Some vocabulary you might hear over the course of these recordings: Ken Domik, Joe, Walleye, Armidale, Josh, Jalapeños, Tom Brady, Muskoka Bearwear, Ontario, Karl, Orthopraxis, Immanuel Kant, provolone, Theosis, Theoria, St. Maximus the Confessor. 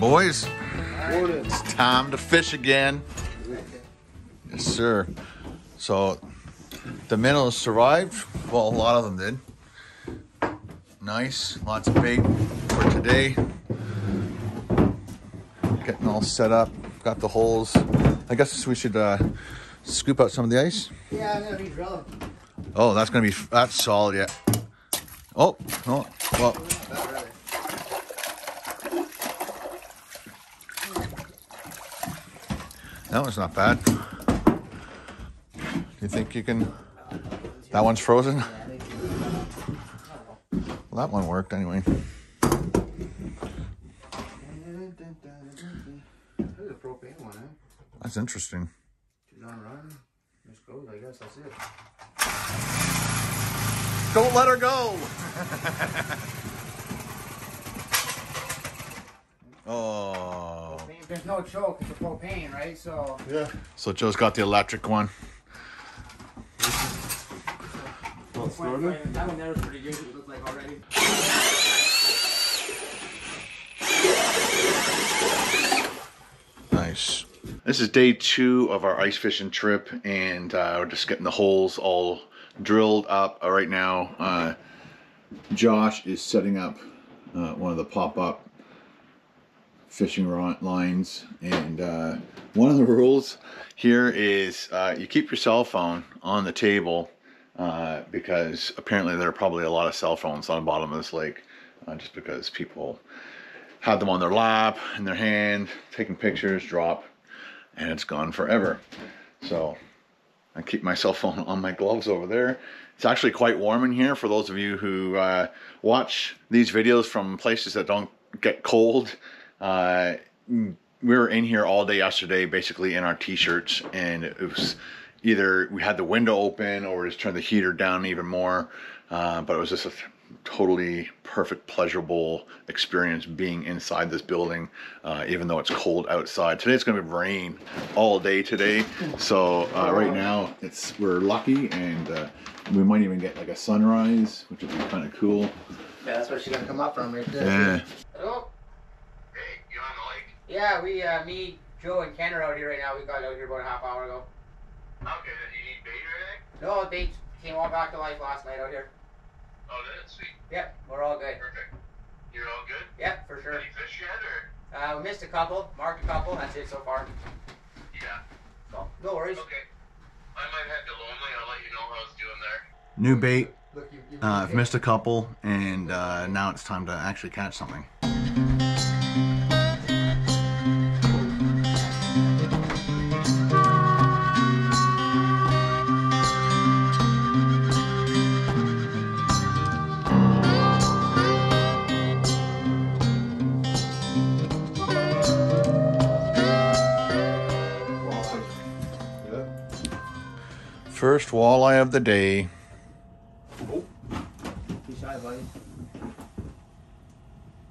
boys. Morning. It's time to fish again. Yes, sir. So the minnows survived. Well, a lot of them did. Nice. Lots of bait for today. Getting all set up. Got the holes. I guess we should scoop out some of the ice. Yeah, I'm going to be drilling. Oh, that's going to be, that's solid yet. Oh, no. Well. That one's not bad. You think you can? That one's frozen? Well, that one worked anyway. There's a propane one, eh? That's interesting. I guess that's it. Don't let her go! Oh. Propane. There's no choke, it's a propane, right? So. Yeah. So Joe's got the electric one. That one there was pretty good, it looked like already. Nice. This is day two of our ice fishing trip, and we're just getting the holes all drilled up. Right now, Josh is setting up one of the pop-up fishing lines, and one of the rules here is you keep your cell phone on the table because apparently there are probably a lot of cell phones on the bottom of this lake just because people have them on their lap, in their hand, taking pictures, drop. And it's gone forever. So I keep my cell phone on my gloves over there. It's actually quite warm in here. For those of you who watch these videos from places that don't get cold, we were in here all day yesterday, basically in our t-shirts, and it was either we had the window open or just turned the heater down even more, but it was just a totally perfect, pleasurable experience being inside this building, even though it's cold outside. Today it's gonna be rain all day today, so right now we're lucky, and we might even get like a sunrise, which would be kind of cool. Yeah, that's where she's gonna come up from right there. Yeah. Hello? Hey, you on the lake? Yeah, we, me, Joe, and Ken are out here right now. We got out here about a half hour ago. Okay, do you need bait or anything? No, bait came all back to life last night out here. Oh, that's sweet. Yep, we're all good. Perfect. You're all good? Yep, for sure. Did you fish yet, or? We missed a couple, marked a couple, that's it so far. Yeah. So, no worries. Okay. I might head to Lonely, I'll let you know how it's doing there. New bait, I've missed a couple, and now it's time to actually catch something. First walleye of the day. Oh. Too shy, buddy.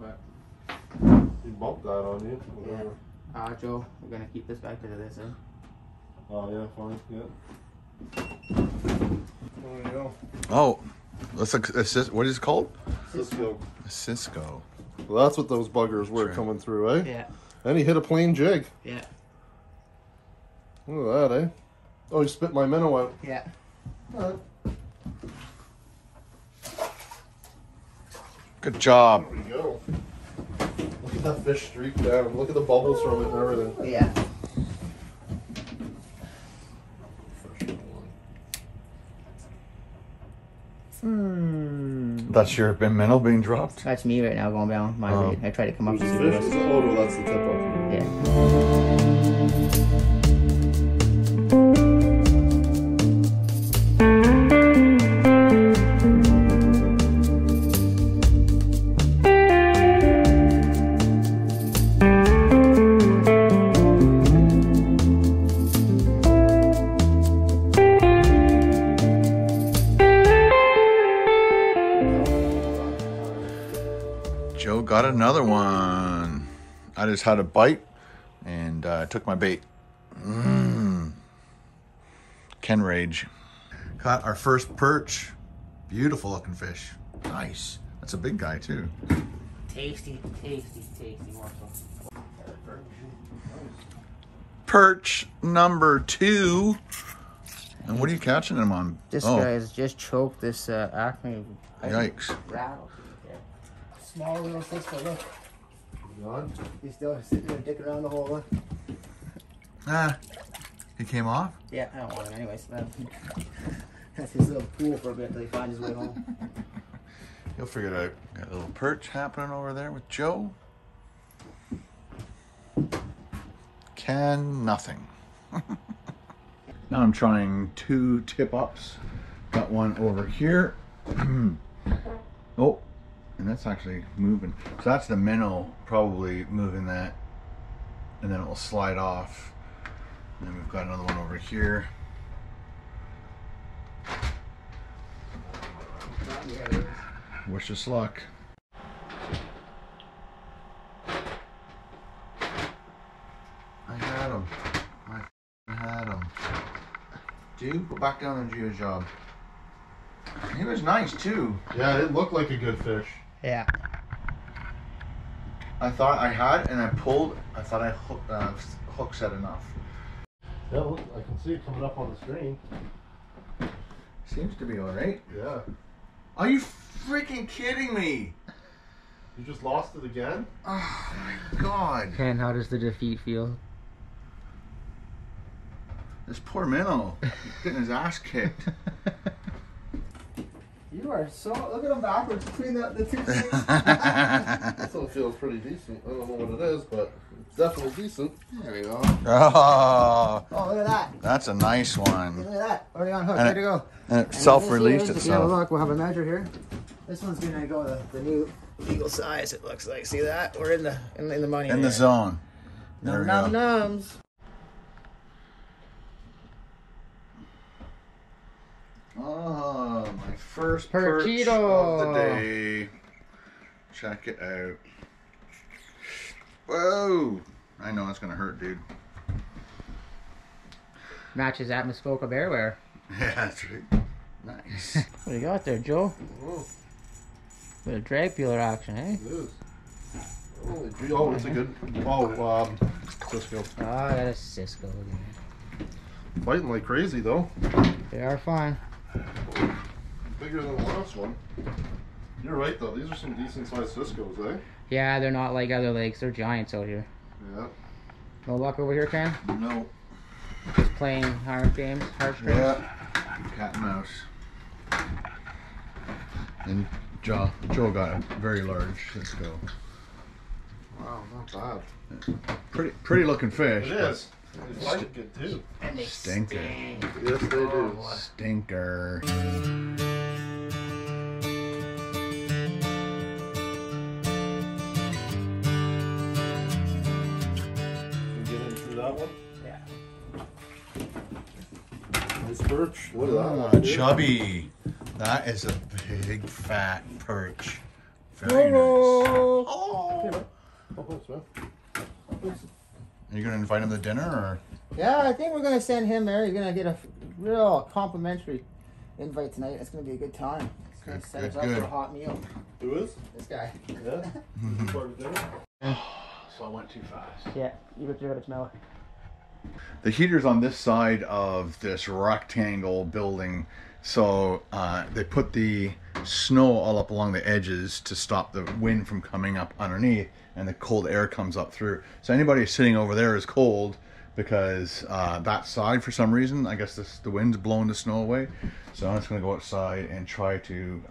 But you bumped that on you. Yeah. Joe, we're gonna keep this back into this, eh? Oh yeah, fine. Yeah. There we go. Oh, that's what is it called? Cisco. Cisco. Well, that's what those buggers were coming through, eh? Yeah. And he hit a plain jig. Yeah. Look at that, eh? Oh, you spit my minnow out. Yeah. All right. Good job. There we go. Look at that fish streak down. Look at the bubbles from it and everything. Yeah. That's your minnow being dropped? That's me right now going down my way. I try to come up to see the fish. Oh, well, that's the tip off. Yeah. Got another one. I just had a bite and took my bait. Ken rage. Caught our first perch. Beautiful looking fish. Nice. That's a big guy too. Tasty, tasty, tasty morsel. Perch number 2. And what are you catching him on? This guy has just choked this Acme. Yikes. Rattle. Small little 6 foot, look. He's still sitting there dicking around the whole one. Ah, it came off? Yeah, I don't want him anyway, so that's his little pool for a bit until he finds his way home. He'll figure it out. Got a little perch happening over there with Joe. Can nothing. Now I'm trying 2 tip-ups. Got one over here. Oh, and that's actually moving. So that's the minnow probably moving that, and then it will slide off. And then we've got another one over here. Wish us luck. I had him. I had him. Dude, go back down and do your job. He was nice too. Yeah, it looked like a good fish. Yeah. I thought I had, and I pulled. I thought I hooked, hook set enough. Yeah, look, I can see it coming up on the screen. Seems to be all right. Yeah. Are you freaking kidding me? You just lost it again? Oh my god. Ken, how does the defeat feel? This poor minnow. Getting his ass kicked. You are so... Look at him backwards between the 2 things. This one feels pretty decent. I don't know what it is, but it's definitely decent. There we go. Oh, look at that. That's a nice one. Look at that. Already on hook. There you go. And it self-released itself. If you have a look, we'll have a measure here. This one's going to go the new legal size, it looks like. See that? We're in the money. In there. The zone. There num-nums. Oh, my first perch of the day. Check it out. Whoa! I know it's gonna hurt, dude. Matches at Muskoka Bearwear. Yeah, that's right. Nice. What do you got there, Joe? Whoa. Bit of drag peeler action, eh? Oh, it's a good. Oh, Cisco. Ah, that is Cisco again. Biting like crazy though. They are fine. Bigger than the last one. You're right though, these are some decent sized Ciscos, eh? Yeah, they're not like other lakes, they're giants out here. Yeah. No luck over here, Ken? No. Just playing hard games, hard strings? Yeah. Cat and mouse. And Joe got a very large Cisco. Wow, not bad. Pretty looking fish. It is. They like it too. And they stinker. Stink. Yes, they do. Stinker. Can get in through that one? Yeah. Nice perch. What is that? Chubby. That is a big fat perch. Very nice. Oh. Are you going to invite him to dinner, or? Yeah, I think we're going to send him there. You're going to get a real complimentary invite tonight. It's going to be a good time. It's going to set us up for a hot meal. Who is? This guy. Yeah? So I went too fast. Yeah, you gotta smell it. The heater's on this side of this rectangle building, so they put the snow all up along the edges to stop the wind from coming up underneath, and the cold air comes up through. So anybody sitting over there is cold because that side, for some reason, I guess the wind's blowing the snow away. So I'm just gonna go outside and try to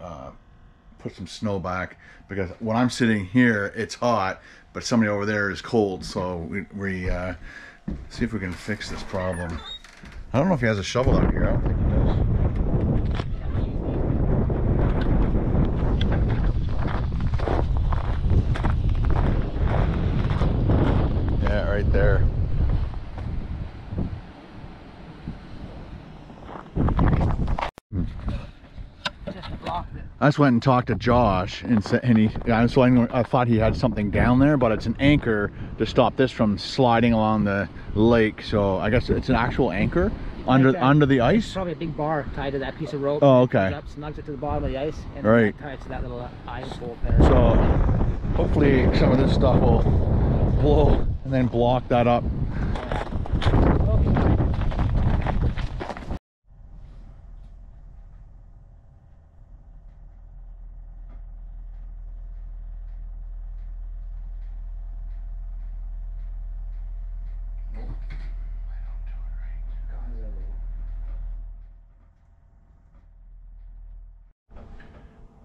put some snow back, because when I'm sitting here, it's hot, but somebody over there is cold. So we see if we can fix this problem. I don't know if he has a shovel out here. I don't think he does. Right there. I just went and talked to Josh, I thought he had something down there, but it's an anchor to stop this from sliding along the lake. So I guess it's an actual anchor under the ice. Probably a big bar tied to that piece of rope. Oh, okay. It snugs it to the bottom of the ice, and right. Ties to that little ice hole there. So hopefully some of this stuff will blow. and then block that up.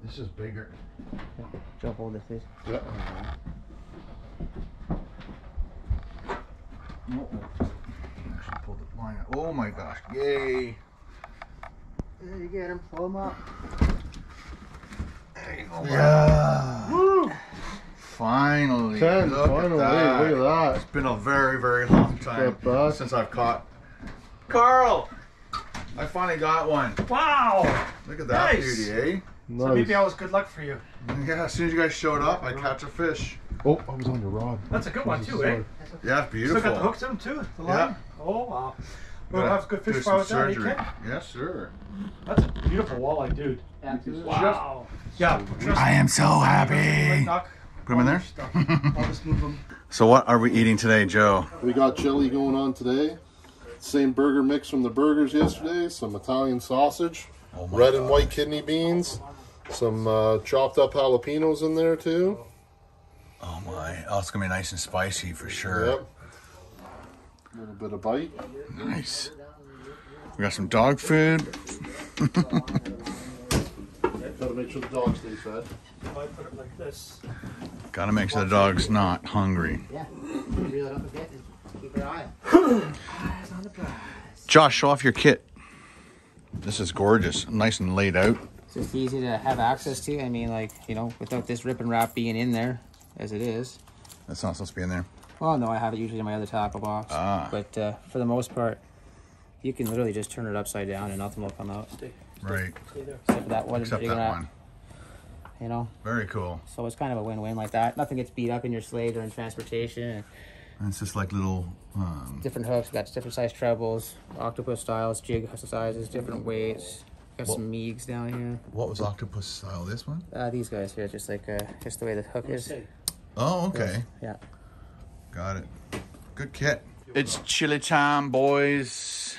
This is bigger. Drop all the fish. Yep. Actually pulled the line out. Oh my gosh! Yay! There you get him. Pull him up. There you go. Yeah. Woo! Finally. Look at that. Look at that. It's been a very, very long time since I've caught Karl. I finally got one. Wow! Look at that beauty, eh? Nice. So maybe that was good luck for you. Yeah, as soon as you guys showed up, I catch a fish. Oh, I was on the rod. That's a good one too, eh? Yeah, it's beautiful. Still got the hooks in them too, the line. Yeah. Oh, wow. We'll have good fish fry with that, eh, Ken? Yes, sir. That's a beautiful walleye, dude. Absolutely. Wow. Yeah. I am so happy. Put them in there. So what are we eating today, Joe? We got chili going on today. Same burger mix from the burgers yesterday. Some Italian sausage. Oh my God. And white kidney beans. Some chopped up jalapenos in there too. Oh my, oh, it's gonna be nice and spicy for sure. Yep. A little bit of bite. Nice. We got some dog food. Gotta make sure the dogs stay fed. If I put it like this. Gotta make sure the dog's not hungry. Yeah. Reel it up a bit and keep an eye. Eyes on the prize. Josh, show off your kit. This is gorgeous, nice and laid out. It's easy to have access to. I mean, like, you know, without this rip and wrap being in there as it is. That's not supposed to be in there. Well, no, I have it usually in my other tackle box. Ah. But for the most part, you can literally just turn it upside down and nothing will come out. Right. Except for that one. Except that one. You know? Very cool. So it's kind of a win-win like that. Nothing gets beat up in your slate or in transportation. And it's just like little... different hooks. We've got different size trebles, octopus styles, jig sizes, different weights. Got some Meigs down here. What was octopus style? This one? These guys here, just like just the way the hook is. Oh, okay. Yeah. Got it. Good kit. It's chili time, boys.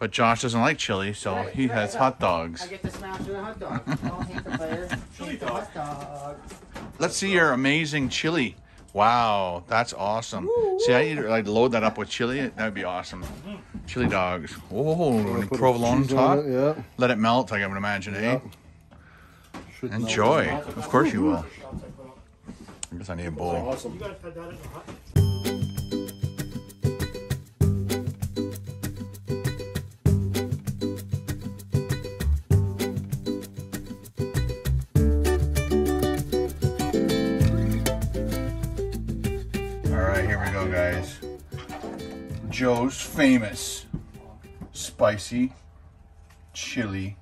But Josh doesn't like chili, so he has hot dogs. I get to smash with a hot dog. Don't hate the players. Chili dog. Let's see your amazing chili. Wow, that's awesome. Woo-hoo. See, I either like load that up with chili. That would be awesome. Chili dogs. Oh, provolone top. It, yeah. Let it melt, I can imagine, eh? Yeah. Enjoy. Of course you will. I guess I need a bowl. Awesome. You guys had that in the hot. Joe's famous spicy chili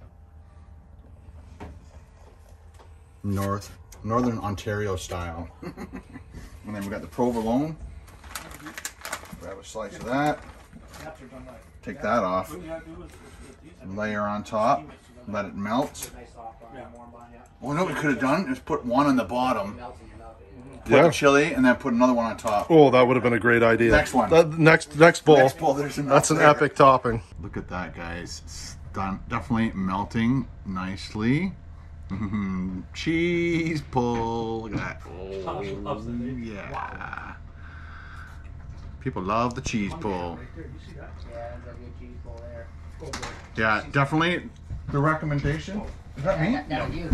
Northern Ontario style. And then we got the provolone. Grab a slice of that. Take that off. And layer on top. Let it melt. Well, you know what we could have done is put one on the bottom. Put the chili and then put another one on top. Oh, that would have been a great idea. Next one. Next bowl. Next bowl. That's an epic topping. Look at that, guys. It's definitely melting nicely. Cheese pull. Look at that. Oh, yeah. Wow. People love the cheese pull. Yeah, definitely the recommendation. Is that me? No, you.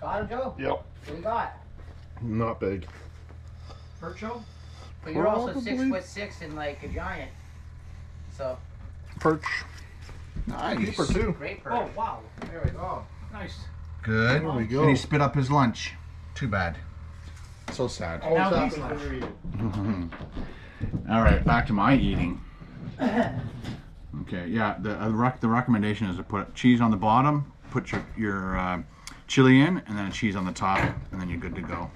Got him, Joe? Yep. What do you got? Not big. Percho? But you're also 6'6" and like a giant. So. Perch. Nice. Deeper too. Great perch. Oh, wow. There we go. Nice. Good. There we go. And he spit up his lunch. Too bad. So sad. Oh, now he's hungry. All right, back to my eating. Okay, yeah, the recommendation is to put cheese on the bottom, put your chili in, and then cheese on the top, and then you're good to go.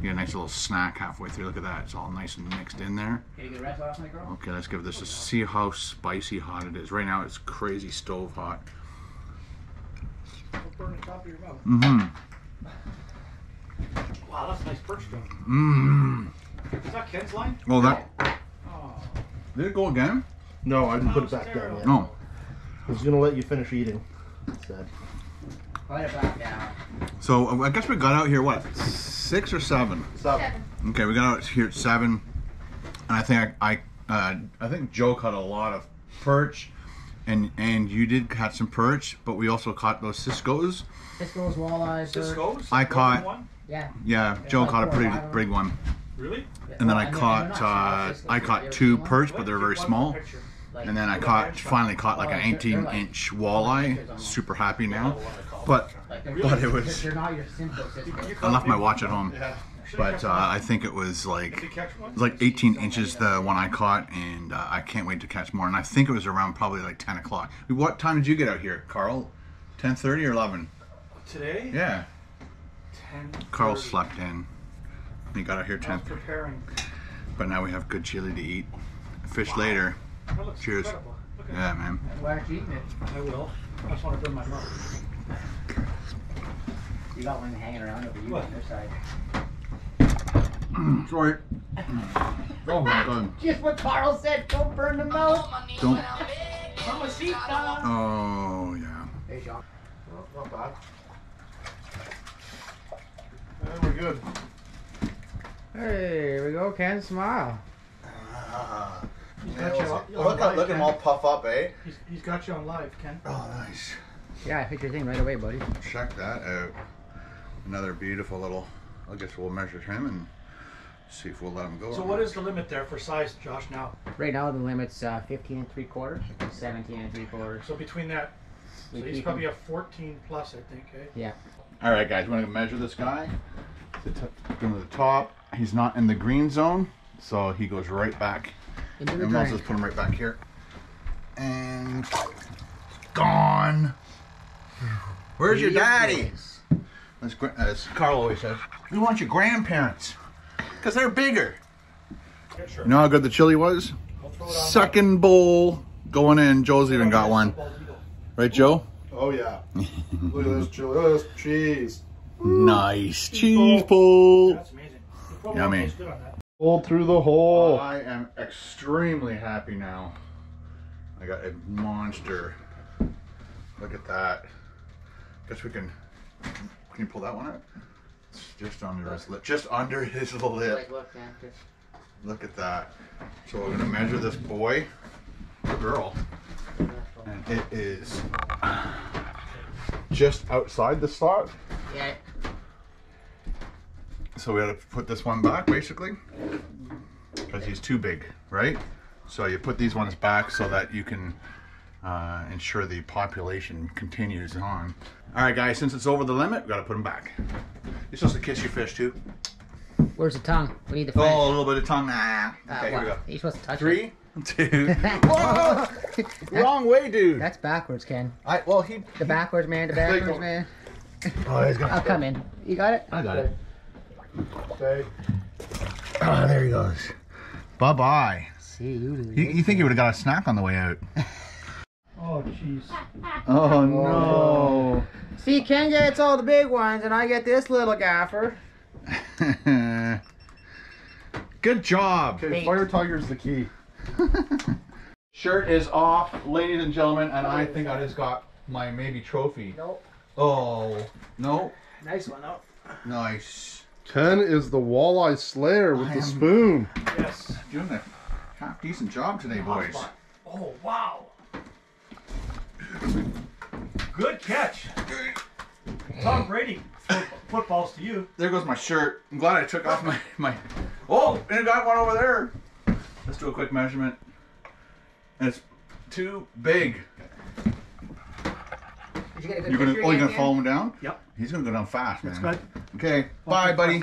You get a nice little snack halfway through. Look at that, it's all nice and mixed in there. Okay, let's give this a see how spicy hot it is. Right now it's crazy stove hot. Mm-hmm. nice perch jump. Mmm. Is that Ken's line? Oh, that. Oh. Did it go again? No, I didn't put it back down yet. No. I was going to let you finish eating. Sad. Put it back down. So, I guess we got out here, what, 6 or 7? 7. Okay, we got out here at 7. And I think I think Joe caught a lot of perch. And you did catch some perch, but we also caught those Ciscos. Ciscos, walleyes. Ciscos? I caught. One? Yeah. Yeah, Joe caught a pretty big one. Really? And then I caught 2 perch, but they're very small. And then I finally caught like an 18-inch walleye. Super happy now. But it was. I left my watch at home. But I think it was like 18 inches, the one I caught, and I can't wait to catch more. And I think it was around probably like 10 o'clock. What time did you get out here, Karl? 10:30 or 11? Today? Yeah. 10:30. Karl slept in. He got out here 10:30. I was preparing. But now we have good chili to eat. Fish later. That looks Cheers. Incredible. Look at that, man. I'm glad you're eating it. I will. I just want to burn my mouth. You got one hanging around over you on your side. Sorry. Oh my God. Just what Karl said, don't burn them out. Don't. Oh, yeah. Hey, Josh. Not bad. Yeah, we're good. Hey, here we go, Ken. Smile. Man, look at him all puff up, eh? He's got you on live, Ken. Oh, nice. Yeah, I picked your thing right away, buddy. Check that out. Another beautiful little... I guess we'll measure him and see if we'll let him go. So what is the limit there for size, Josh, now? Right now the limit's 15 3/4, 17 3/4. So between that, so he's probably a 14 plus, I think, eh? Yeah. All right, guys, we're going to measure this guy. Go to the top. He's not in the green zone, so he goes right back. And we'll just put him right back here. And gone. Where's your daddy? As Karl always says, we want your grandparents, because they're bigger. Yeah, sure. You know how good the chili was? Second bowl going in. Joe's even got one. Right, Joe? Oh, yeah. Look at this chili. Look at this cheese. Nice cheese bowl. That's amazing. Yummy. Pulled through the hole. I am extremely happy now. I got a monster. Look at that. Guess we can... Can you pull that one out? Just under his lip. Just under his lip. Look at that. So we're gonna measure this boy, the girl, and it is just outside the slot. Yeah. So we had to put this one back basically because he's too big, right? So you put these ones back so that you can ensure the population continues on. All right, guys, since it's over the limit, we gotta put them back. You're supposed to kiss your fish too. Where's the tongue? We need the fish. Oh, a little bit of tongue. Ah. Okay, here we go. You're supposed to touch it. 3, 2. Whoa! Wrong way, dude. That's backwards, Ken. The backwards man. The backwards man. Oh, he's gonna. I'll come in. You got it? I got it. Okay. Oh, there he goes. Bye bye. See you. You think he would have got a snack on the way out? Oh, jeez. Oh, no. See, Ken gets all the big ones, and I get this little gaffer. Good job. Okay, fire tiger's the key. Shirt is off, ladies and gentlemen, and I think I just got my maybe trophy. Nope. Oh, no. Nice one, though. Nice. Ken is the walleye slayer with the spoon. Yes. Doing a half-decent job today, boys. Oh, wow. Good catch. Tom Brady. Footballs to you. There goes my shirt. I'm glad I took off my... Oh, and I got one over there. Let's do a quick measurement. And it's too big. You're going to follow him down? Yep. He's going to go down fast, man. That's good. Okay. Bye, buddy.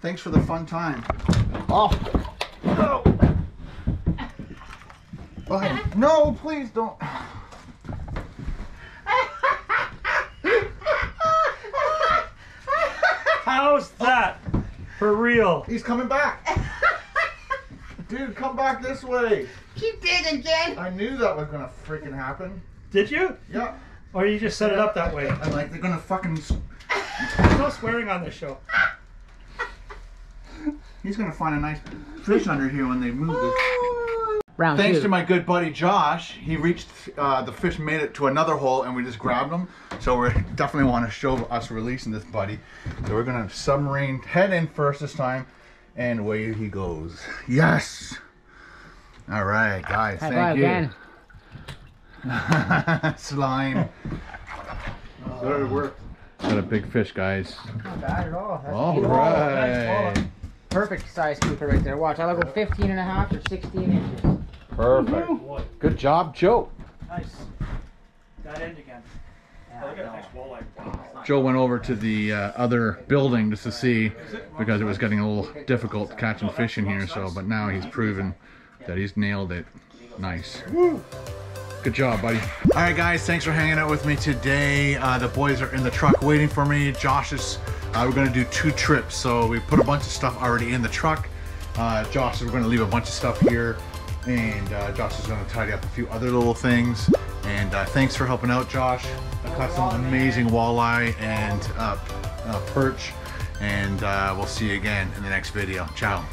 Thanks for the fun time. Oh. No. Bye. No, please don't. How's that? For real. He's coming back. Dude, come back this way. Keep digging, Ken. I knew that was going to freaking happen. Did you? Yeah. Or you just set it up that way? I'm like, they're going to fucking... There's no swearing on this show. He's gonna find a nice fish under here when they move this. Thanks to my good buddy Josh, he reached, the fish made it to another hole and we just grabbed him. So we definitely want to show us releasing this buddy. So we're gonna submarine, head in first this time, and away he goes. Yes! All right, guys, thank you. Again. Slime. Started to work. Got a big fish, guys. Not bad at all. That's all right. Nice. Perfect size keeper right there. Watch, I'll go 15 and a half or 16 inches. Perfect. Mm-hmm. Good job, Joe. Nice. That end again. Joe went over to the other building just to see, because it was getting a little difficult catching fish in here. So, but now he's proven that he's nailed it. Nice. Woo. Good job, buddy. All right, guys, thanks for hanging out with me today. The boys are in the truck waiting for me. Josh is, we're gonna do 2 trips. So we put a bunch of stuff already in the truck. Josh, we're gonna leave a bunch of stuff here. And Josh is gonna tidy up a few other little things. And thanks for helping out, Josh. I caught some amazing walleye and perch. And we'll see you again in the next video. Ciao.